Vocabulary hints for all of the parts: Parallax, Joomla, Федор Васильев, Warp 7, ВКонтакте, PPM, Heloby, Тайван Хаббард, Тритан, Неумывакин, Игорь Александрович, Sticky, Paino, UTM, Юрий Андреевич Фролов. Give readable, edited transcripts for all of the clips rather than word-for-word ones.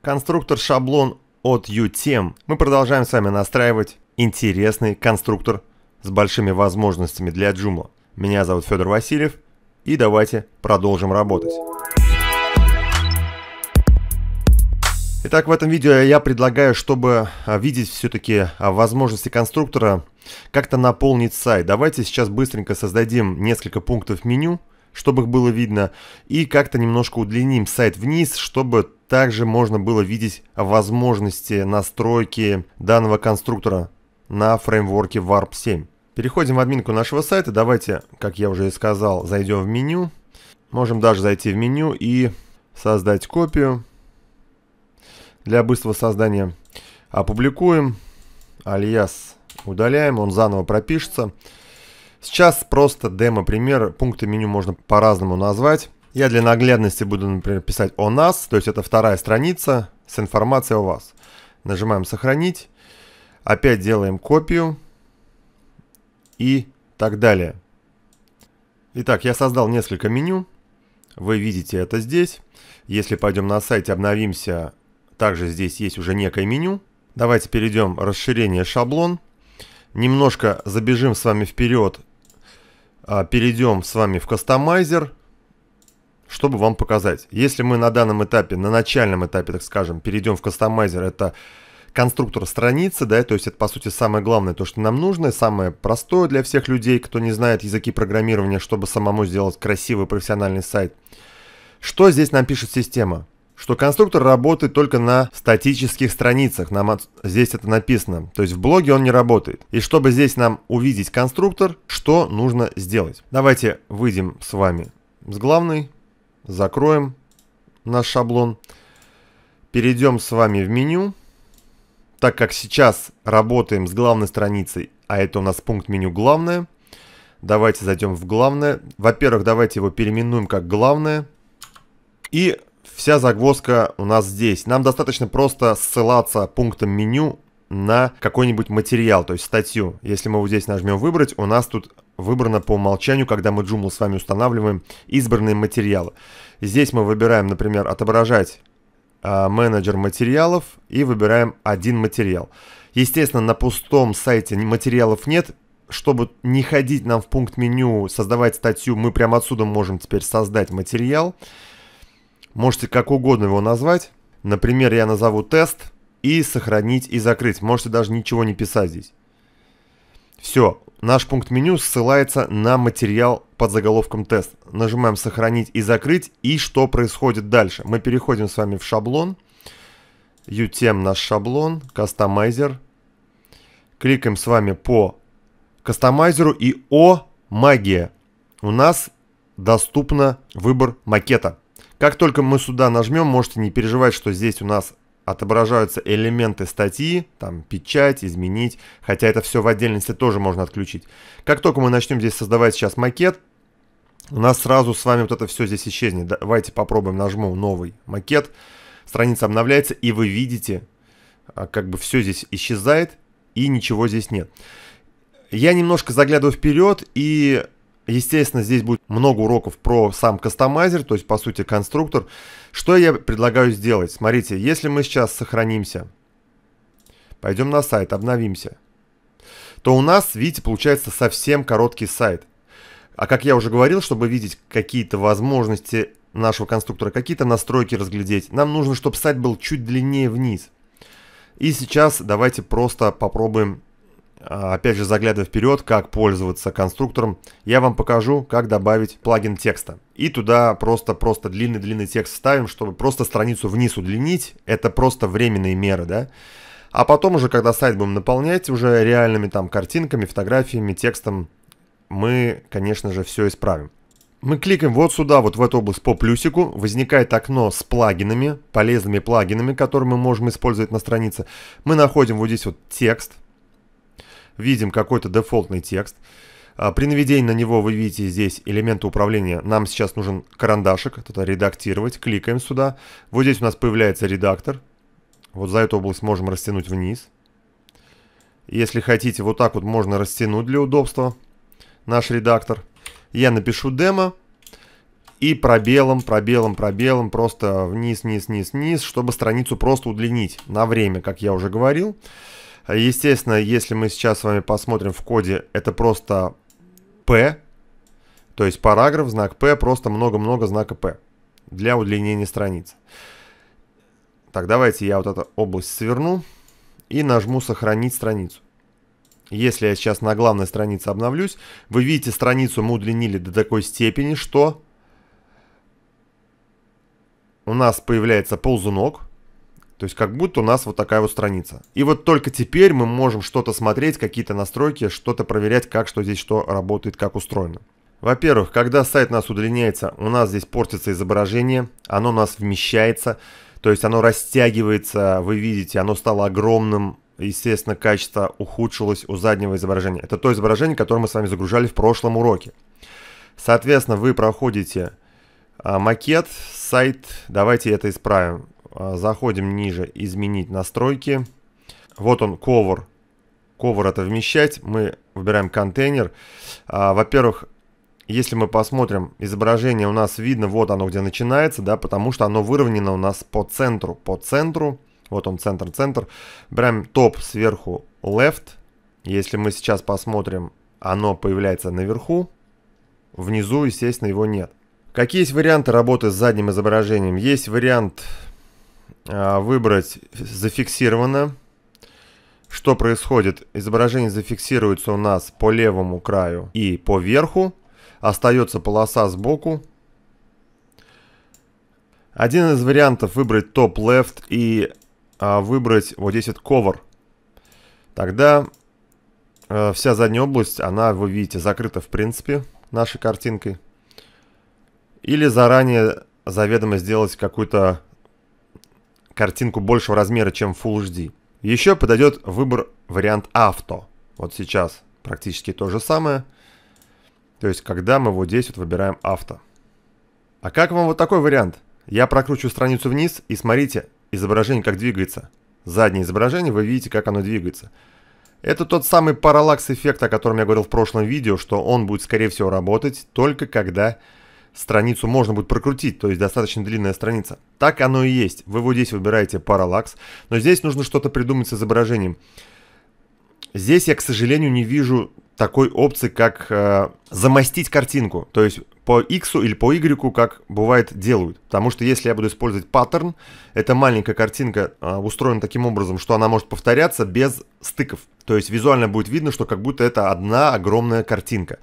Конструктор шаблон от UTM. Мы продолжаем с вами настраивать интересный конструктор с большими возможностями для Joomla. Меня зовут Федор Васильев, и давайте продолжим работать. Итак, в этом видео я предлагаю, чтобы видеть все-таки возможности конструктора, как-то наполнить сайт. Давайте сейчас быстренько создадим несколько пунктов меню, чтобы их было видно, и как-то немножко удлиним сайт вниз, чтобы также можно было видеть возможности настройки данного конструктора на фреймворке Warp 7. Переходим в админку нашего сайта. Давайте, как я уже и сказал, зайдем в меню. Можем даже зайти в меню и создать копию. Для быстрого создания опубликуем, алиас удаляем, он заново пропишется. Сейчас просто демо-пример, пункты меню можно по-разному назвать. Я для наглядности буду, например, писать «О нас», то есть это вторая страница с информацией о вас. Нажимаем «Сохранить», опять делаем копию и так далее. Итак, я создал несколько меню, вы видите это здесь. Если пойдем на сайт, обновимся. Также здесь есть уже некое меню. Давайте перейдем в расширение шаблон. Немножко забежим с вами вперед. Перейдем с вами в кастомайзер, чтобы вам показать. Если мы на данном этапе, на начальном этапе, так скажем, перейдем в кастомайзер, это конструктор страницы, да, то есть это по сути самое главное, то, что нам нужно, самое простое для всех людей, кто не знает языки программирования, чтобы самому сделать красивый профессиональный сайт. Что здесь нам пишет система? Что конструктор работает только на статических страницах, здесь это написано, то есть в блоге он не работает. И чтобы здесь нам увидеть конструктор, что нужно сделать? Давайте выйдем с вами с главной, закроем наш шаблон, перейдем с вами в меню. Так как сейчас работаем с главной страницей, а это у нас пункт меню «Главное», давайте зайдем в «Главное». Во-первых, давайте его переименуем как «Главное». И вся загвоздка у нас здесь. Нам достаточно просто ссылаться пунктом меню на какой-нибудь материал, то есть статью. Если мы вот здесь нажмем «Выбрать», у нас тут выбрано по умолчанию, когда мы Joomla с вами устанавливаем, избранные материалы. Здесь мы выбираем, например, «Отображать менеджер материалов» и выбираем один материал. Естественно, на пустом сайте материалов нет. Чтобы не ходить нам в пункт меню, создавать статью, мы прямо отсюда можем теперь создать материал. Можете как угодно его назвать. Например, я назову «Тест» и «Сохранить» и «Закрыть». Можете даже ничего не писать здесь. Все. Наш пункт меню ссылается на материал под заголовком «Тест». Нажимаем «Сохранить» и «Закрыть». И что происходит дальше? Мы переходим с вами в шаблон. UTM наш шаблон. Кастомайзер. Кликаем с вами по кастомайзеру. И о, магия! У нас доступен выбор макета. Как только мы сюда нажмем, можете не переживать, что здесь у нас отображаются элементы статьи, там печать, изменить, хотя это все в отдельности тоже можно отключить. Как только мы начнем здесь создавать сейчас макет, у нас сразу с вами вот это все здесь исчезнет. Давайте попробуем, нажму «Новый макет», страница обновляется, и вы видите, как бы все здесь исчезает, и ничего здесь нет. Я немножко заглядываю вперед и... Естественно, здесь будет много уроков про сам кастомайзер, то есть, по сути, конструктор. Что я предлагаю сделать? Смотрите, если мы сейчас сохранимся, пойдем на сайт, обновимся, то у нас, видите, получается совсем короткий сайт. А как я уже говорил, чтобы видеть какие-то возможности нашего конструктора, какие-то настройки разглядеть, нам нужно, чтобы сайт был чуть длиннее вниз. И сейчас давайте просто попробуем... Опять же, заглядывая вперед, как пользоваться конструктором, я вам покажу, как добавить плагин текста. И туда просто длинный-длинный текст ставим, чтобы просто страницу вниз удлинить. Это просто временные меры, да? А потом уже, когда сайт будем наполнять уже реальными там картинками, фотографиями, текстом, мы, конечно же, все исправим. Мы кликаем вот сюда, вот в эту область по плюсику. Возникает окно с плагинами, полезными плагинами, которые мы можем использовать на странице. Мы находим вот здесь вот текст. Видим какой-то дефолтный текст. При наведении на него вы видите здесь элементы управления. Нам сейчас нужен карандашик, это редактировать. Кликаем сюда. Вот здесь у нас появляется редактор. Вот за эту область можем растянуть вниз. Если хотите, вот так вот можно растянуть для удобства наш редактор. Я напишу демо. и пробелом, пробелом, пробелом просто вниз, вниз, вниз, вниз, чтобы страницу просто удлинить на время, как я уже говорил. Естественно, если мы сейчас с вами посмотрим в коде, это просто P, то есть параграф, знак P, просто много-много знака P для удлинения страницы. Так, давайте я вот эту область сверну и нажму «Сохранить страницу». Если я сейчас на главной странице обновлюсь, вы видите, страницу мы удлинили до такой степени, что у нас появляется ползунок. То есть как будто у нас вот такая вот страница. И вот только теперь мы можем что-то смотреть, какие-то настройки, что-то проверять, как что здесь что работает, как устроено. Во-первых, когда сайт у нас удлиняется, у нас здесь портится изображение, оно у нас вмещается, то есть оно растягивается, вы видите, оно стало огромным. Естественно, качество ухудшилось у заднего изображения. Это то изображение, которое мы с вами загружали в прошлом уроке. Соответственно, вы проходите макет, сайт. Давайте это исправим. Заходим ниже, изменить настройки. Вот он, cover. Cover — это вмещать. Мы выбираем контейнер. Во-первых, если мы посмотрим, изображение у нас видно, вот оно где начинается, да, потому что оно выровнено у нас по центру. Вот он, центр. Берем топ сверху, left. Если мы сейчас посмотрим, оно появляется наверху. Внизу, естественно, его нет. Какие есть варианты работы с задним изображением? Есть вариант выбрать зафиксировано. Что происходит? Изображение зафиксируется у нас по левому краю и по верху. Остается полоса сбоку. Один из вариантов выбрать топ left и выбрать вот здесь вот cover. Тогда вся задняя область, она, вы видите, закрыта в принципе нашей картинкой. Или заранее заведомо сделать какую-то картинку большего размера, чем Full HD. Еще подойдет выбор вариант авто. Вот сейчас практически то же самое. То есть когда мы вот здесь вот выбираем авто. А как вам вот такой вариант? Я прокручу страницу вниз и смотрите, изображение как двигается. Заднее изображение, вы видите, как оно двигается. Это тот самый Parallax эффект, о котором я говорил в прошлом видео, что он будет, скорее всего, работать только когда страницу можно будет прокрутить, то есть достаточно длинная страница. Так оно и есть. Вы вот здесь выбираете Parallax, но здесь нужно что-то придумать с изображением. Здесь я, к сожалению, не вижу такой опции, как замостить картинку, то есть по X или по Y, как бывает делают. Потому что если я буду использовать паттерн, эта маленькая картинка устроена таким образом, что она может повторяться без стыков. То есть визуально будет видно, что как будто это одна огромная картинка.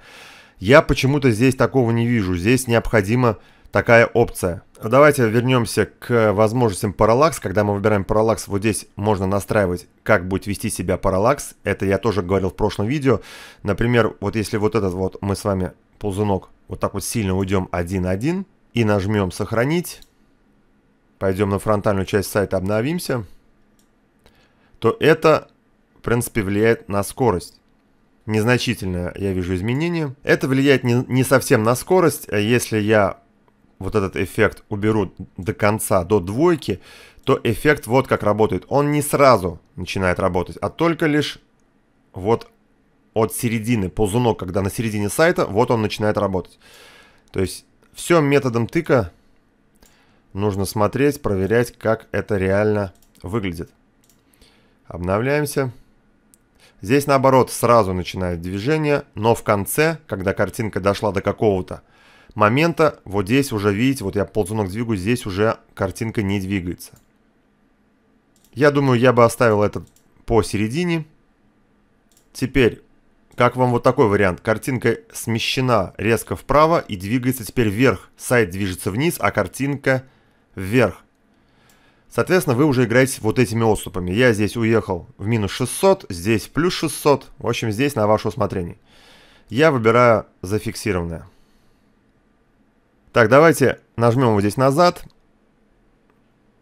Я почему-то здесь такого не вижу, здесь необходима такая опция. Давайте вернемся к возможностям Parallax. Когда мы выбираем Parallax, вот здесь можно настраивать, как будет вести себя Parallax. Это я тоже говорил в прошлом видео. Например, вот если вот этот вот мы с вами ползунок вот так вот сильно уйдем 1-1 и нажмем «Сохранить», пойдем на фронтальную часть сайта, обновимся, то это, в принципе, влияет на скорость. Незначительное, я вижу, изменение. Это влияет не совсем на скорость. Если я вот этот эффект уберу до конца, до двойки, то эффект вот как работает. Он не сразу начинает работать, а только лишь вот от середины. Ползунок, когда на середине сайта, вот он начинает работать. То есть все методом тыка нужно смотреть, проверять, как это реально выглядит. Обновляемся. Здесь, наоборот, сразу начинает движение, но в конце, когда картинка дошла до какого-то момента, вот здесь уже, видите, вот я ползунок двигаю, здесь уже картинка не двигается. Я думаю, я бы оставил это посередине. Теперь, как вам вот такой вариант? Картинка смещена резко вправо и двигается теперь вверх. Сайт движется вниз, а картинка вверх. Соответственно, вы уже играете вот этими отступами. Я здесь уехал в минус 600, здесь в плюс 600. В общем, здесь на ваше усмотрение. Я выбираю зафиксированное. Так, давайте нажмем вот здесь назад.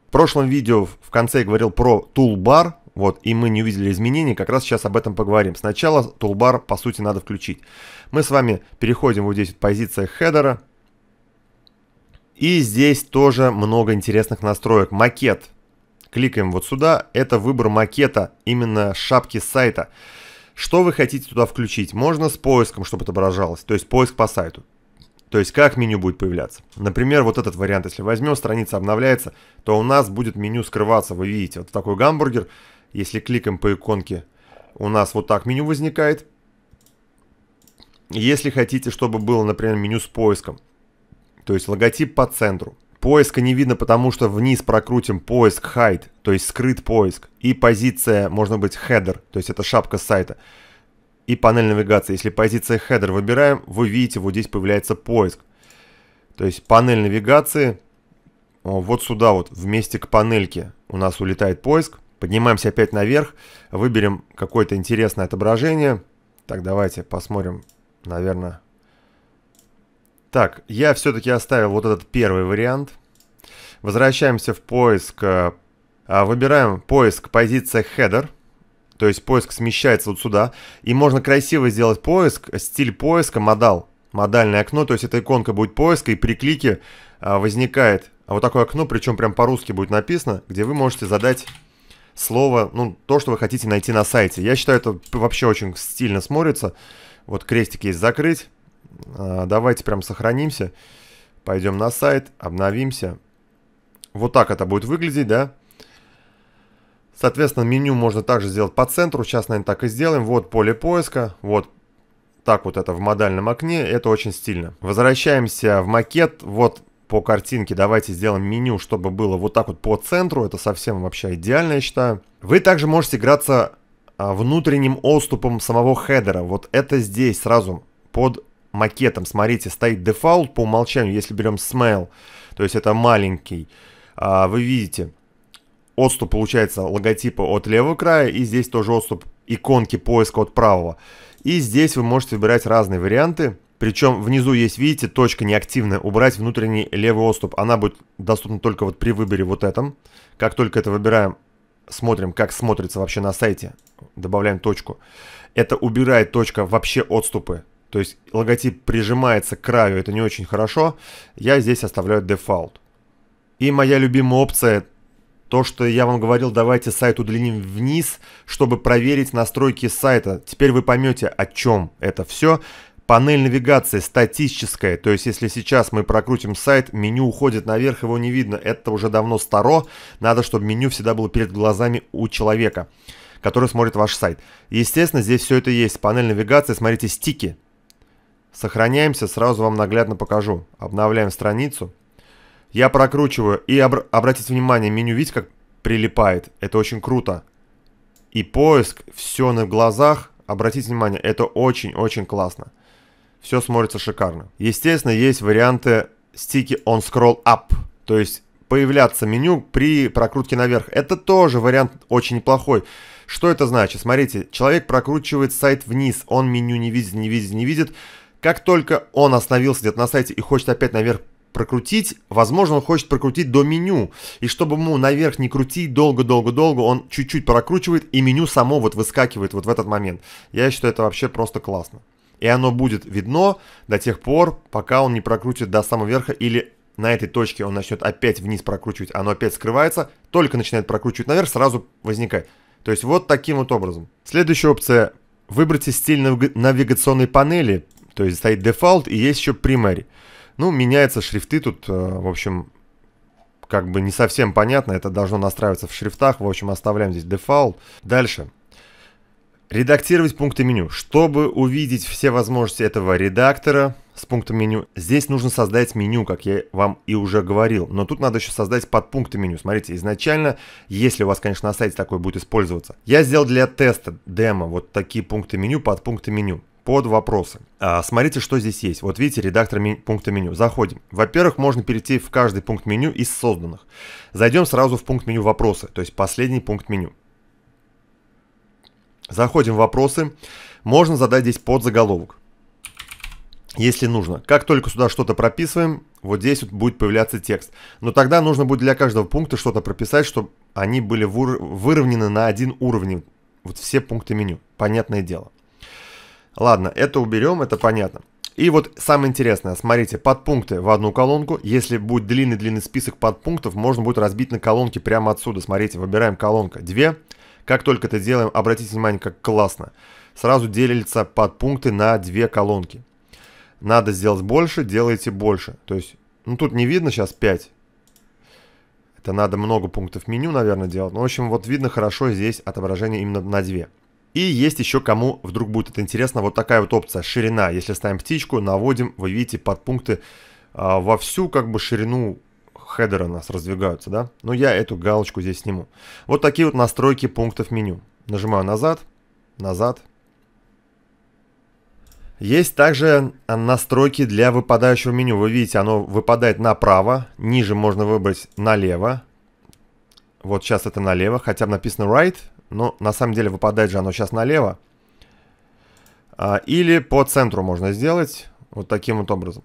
В прошлом видео в конце я говорил про toolbar, вот, и мы не увидели изменений, как раз сейчас об этом поговорим. Сначала toolbar, по сути, надо включить. Мы с вами переходим вот здесь в позиции хедера. И здесь тоже много интересных настроек. Макет. Кликаем вот сюда. Это выбор макета, именно шапки сайта. Что вы хотите туда включить? Можно с поиском, чтобы отображалось, то есть поиск по сайту. То есть как меню будет появляться. Например, вот этот вариант, если возьмем, страница обновляется, то у нас будет меню скрываться. Вы видите, вот такой гамбургер. Если кликаем по иконке, у нас вот так меню возникает. Если хотите, чтобы было, например, меню с поиском, то есть логотип по центру. Поиска не видно, потому что вниз прокрутим поиск hide, то есть скрыт поиск. И позиция, можно быть, header, то есть это шапка сайта. И панель навигации. Если позиция header выбираем, вы видите, вот здесь появляется поиск. То есть панель навигации, вот сюда вот, вместе к панельке у нас улетает поиск. Поднимаемся опять наверх, выберем какое-то интересное отображение. Так, давайте посмотрим, наверное... Так, я все-таки оставил вот этот первый вариант. Возвращаемся в поиск. Выбираем поиск позиция header. То есть поиск смещается вот сюда. И можно красиво сделать поиск. Стиль поиска модал. Модальное окно. То есть эта иконка будет поиска. И при клике возникает вот такое окно. Причем прям по-русски будет написано. Где вы можете задать слово. Ну, то, что вы хотите найти на сайте. Я считаю, это вообще очень стильно смотрится. Вот крестик есть закрыть. Давайте прям сохранимся, пойдем на сайт, обновимся. Вот так это будет выглядеть, да? Соответственно, меню можно также сделать по центру. Сейчас, наверное, так и сделаем. Вот поле поиска, вот так вот это в модальном окне. Это очень стильно. Возвращаемся в макет. Вот по картинке давайте сделаем меню, чтобы было вот так вот по центру. Это совсем вообще идеально, я считаю. Вы также можете играться внутренним отступом самого хедера. Вот это здесь сразу под макетом, смотрите, стоит дефолт по умолчанию, если берем small, то есть это маленький, вы видите, отступ получается логотипа от левого края, и здесь тоже отступ иконки поиска от правого. И здесь вы можете выбирать разные варианты, причем внизу есть, видите, точка неактивная, убрать внутренний левый отступ, она будет доступна только вот при выборе вот этом. Как только это выбираем, смотрим, как смотрится вообще на сайте, добавляем точку, это убирает точка вообще отступы. То есть логотип прижимается к краю, это не очень хорошо. Я здесь оставляю дефолт. И моя любимая опция, то, что я вам говорил, давайте сайт удлиним вниз, чтобы проверить настройки сайта. Теперь вы поймете, о чем это все. Панель навигации статическая, то есть если сейчас мы прокрутим сайт, меню уходит наверх, его не видно. Это уже давно старо, надо, чтобы меню всегда было перед глазами у человека, который смотрит ваш сайт. Естественно, здесь все это есть. Панель навигации, смотрите, стики. Сохраняемся, сразу вам наглядно покажу. Обновляем страницу. Я прокручиваю, и обратите внимание, меню, видите, как прилипает. Это очень круто. И поиск, все на глазах. Обратите внимание, это очень-очень классно. Все смотрится шикарно. Естественно, есть варианты стики on scroll up. То есть появляться меню при прокрутке наверх. Это тоже вариант очень неплохой. Что это значит? Смотрите, человек прокручивает сайт вниз. Он меню не видит, не видит. Как только он остановился где-то на сайте и хочет опять наверх прокрутить, возможно, он хочет прокрутить до меню. И чтобы ему наверх не крутить долго-долго-долго, он чуть-чуть прокручивает, и меню само вот выскакивает вот в этот момент. Я считаю, это вообще просто классно. И оно будет видно до тех пор, пока он не прокрутит до самого верха, или на этой точке он начнет опять вниз прокручивать, оно опять скрывается, только начинает прокручивать наверх, сразу возникает. То есть вот таким вот образом. Следующая опция. Выберите стиль навигационной панели. То есть стоит дефолт и есть еще primary. Ну, меняются шрифты тут, в общем, как бы не совсем понятно. Это должно настраиваться в шрифтах. В общем, оставляем здесь дефолт. Дальше. Редактировать пункты меню. Чтобы увидеть все возможности этого редактора с пунктом меню, здесь нужно создать меню, как я вам и уже говорил. Но тут надо еще создать подпункты меню. Смотрите, изначально, если у вас, конечно, на сайте такое будет использоваться. Я сделал для теста, демо, вот такие пункты меню, подпункты меню. Под вопросы. Смотрите, что здесь есть. Вот видите, редактор пункта меню. Заходим. Во-первых, можно перейти в каждый пункт меню из созданных. Зайдем сразу в пункт меню вопросы, то есть последний пункт меню. Заходим в вопросы. Можно задать здесь подзаголовок, если нужно. Как только сюда что-то прописываем, вот здесь вот будет появляться текст. Но тогда нужно будет для каждого пункта что-то прописать, чтобы они были выровнены на один уровень. Вот все пункты меню. Понятное дело. Ладно, это уберем, это понятно. И вот самое интересное, смотрите, подпункты в одну колонку. Если будет длинный-длинный список подпунктов, можно будет разбить на колонки прямо отсюда. Смотрите, выбираем колонка 2. Как только это делаем, обратите внимание, как классно. Сразу делятся подпункты на две колонки. Надо сделать больше, делайте больше. То есть, ну тут не видно сейчас 5. Это надо много пунктов меню, наверное, делать. Ну, в общем, вот видно хорошо здесь отображение именно на 2. И есть еще, кому вдруг будет это интересно, вот такая вот опция, ширина. Если ставим птичку, наводим, вы видите, подпункты во всю как бы ширину хедера у нас раздвигаются, да? Но я эту галочку здесь сниму. Вот такие вот настройки пунктов меню. Нажимаю назад, назад. Есть также настройки для выпадающего меню. Вы видите, оно выпадает направо, ниже можно выбрать налево. Вот сейчас это налево, хотя бы написано right. Но на самом деле выпадает же оно сейчас налево. Или по центру можно сделать вот таким вот образом.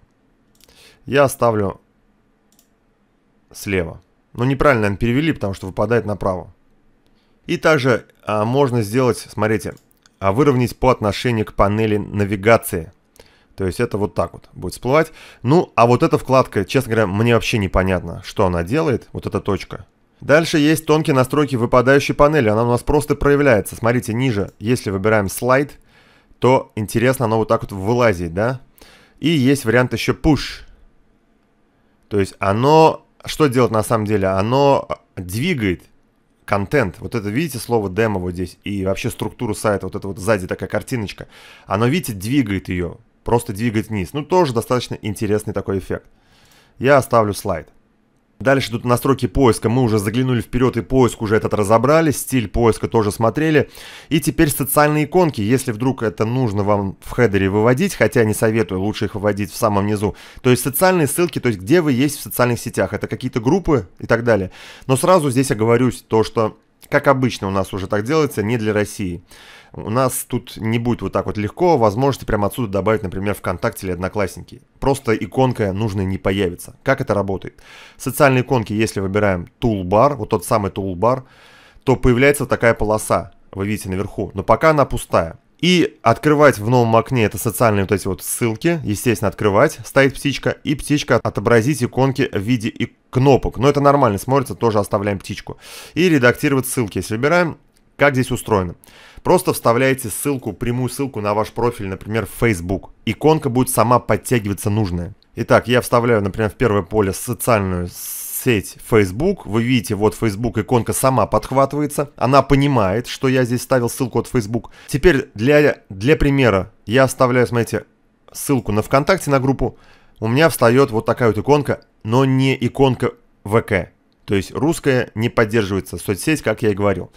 Я ставлю слева. Но неправильно, наверное, перевели, потому что выпадает направо. И также можно сделать, смотрите, выровнять по отношению к панели навигации. То есть это вот так вот будет всплывать. Ну, а вот эта вкладка, честно говоря, мне вообще непонятно, что она делает. Вот эта точка. Дальше есть тонкие настройки выпадающей панели, она у нас просто проявляется. Смотрите, ниже, если выбираем слайд, то интересно, оно вот так вот вылазит, да? И есть вариант еще push. То есть оно, что делает на самом деле? Оно двигает контент. Вот это, видите, слово демо вот здесь и вообще структуру сайта, вот это вот сзади такая картиночка. Оно, видите, двигает ее, просто двигает вниз. Ну, тоже достаточно интересный такой эффект. Я оставлю слайд. Дальше тут настройки поиска, мы уже заглянули вперед и поиск уже этот разобрали, стиль поиска тоже смотрели. И теперь социальные иконки, если вдруг это нужно вам в хедере выводить, хотя не советую, лучше их выводить в самом низу. То есть социальные ссылки, то есть где вы есть в социальных сетях, это какие-то группы и так далее. Но сразу здесь оговорюсь, то что, как обычно у нас уже так делается, не для России. У нас тут не будет вот так вот легко возможности прямо отсюда добавить, например, ВКонтакте или Одноклассники. Просто иконка нужная не появится. Как это работает? Социальные иконки, если выбираем Toolbar, вот тот самый Toolbar, то появляется такая полоса, вы видите наверху, но пока она пустая. И открывать в новом окне это социальные вот эти вот ссылки, естественно, открывать, стоит птичка, и птичка отобразить иконки в виде кнопок. Но это нормально смотрится, тоже оставляем птичку. И редактировать ссылки, если выбираем. Как здесь устроено? Просто вставляете ссылку, прямую ссылку на ваш профиль, например, в Facebook. Иконка будет сама подтягиваться нужная. Итак, я вставляю, например, в первое поле социальную сеть Facebook. Вы видите, вот Facebook, иконка сама подхватывается. Она понимает, что я здесь ставил ссылку от Facebook. Теперь для примера я вставляю, смотрите, ссылку на ВКонтакте, на группу. У меня встает вот такая вот иконка, но не иконка ВК. То есть русская не поддерживается соцсеть, как я и говорил.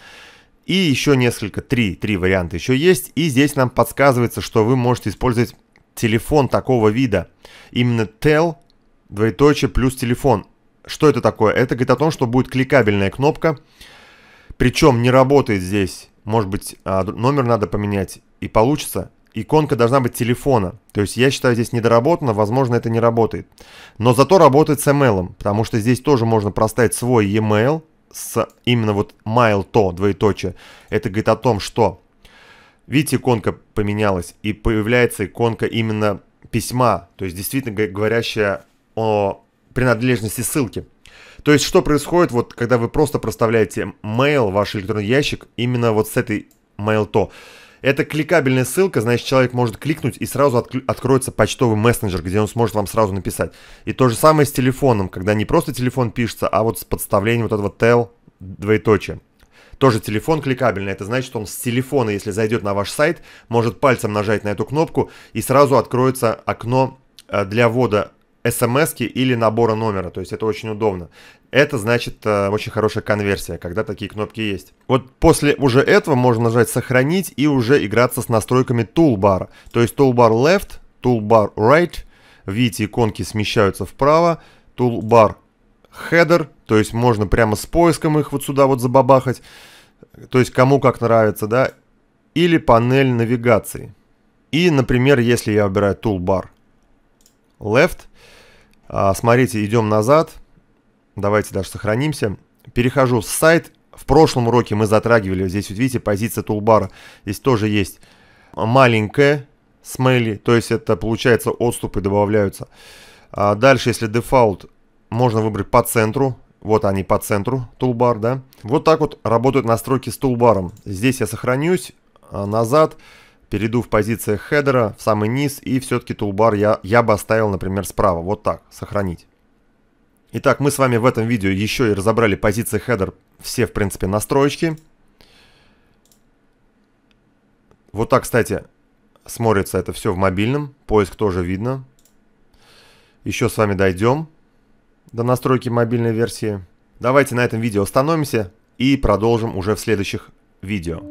И еще несколько, три варианта еще есть. И здесь нам подсказывается, что вы можете использовать телефон такого вида. Именно tel, двоеточие, плюс телефон. Что это такое? Это говорит о том, что будет кликабельная кнопка. Причем не работает здесь. Может быть, номер надо поменять и получится. Иконка должна быть телефона. То есть я считаю, здесь недоработано, возможно, это не работает. Но зато работает с email, потому что здесь тоже можно проставить свой e-mail. С именно вот mail to, двоеточие, это говорит о том, что, видите, иконка поменялась и появляется иконка именно письма, то есть действительно говорящая о принадлежности ссылки. То есть что происходит, вот когда вы просто проставляете mail, ваш электронный ящик, именно вот с этой mail to. Это кликабельная ссылка, значит, человек может кликнуть и сразу откроется почтовый мессенджер, где он сможет вам сразу написать. И то же самое с телефоном, когда не просто телефон пишется, а вот с подставлением вот этого tel, двоеточие. Тоже телефон кликабельный, это значит, что он с телефона, если зайдет на ваш сайт, может пальцем нажать на эту кнопку и сразу откроется окно для ввода смс-ки или набора номера, то есть это очень удобно. Это значит очень хорошая конверсия, когда такие кнопки есть. Вот после уже этого можно нажать сохранить и уже играться с настройками toolbar. То есть toolbar left, toolbar right, видите, иконки смещаются вправо, toolbar header, то есть можно прямо с поиском их вот сюда вот забабахать, то есть кому как нравится, да, или панель навигации. И, например, если я выбираю toolbar left, смотрите, идем назад, давайте даже сохранимся, перехожу с сайта, в прошлом уроке мы затрагивали, здесь вот видите, позиция тулбара, здесь тоже есть маленькая, смайли, то есть это получается отступы добавляются. Дальше, если дефолт, можно выбрать по центру, вот они по центру, тулбар, да. Вот так вот работают настройки с тулбаром, здесь я сохранюсь, назад, перейду в позиции хедера в самый низ, и все-таки тулбар я бы оставил, например, справа. Вот так, сохранить. Итак, мы с вами в этом видео еще и разобрали позиции хедер, все, в принципе, настройки. Вот так, кстати, смотрится это все в мобильном. Поиск тоже видно. Еще с вами дойдем до настройки мобильной версии. Давайте на этом видео остановимся и продолжим уже в следующих видео.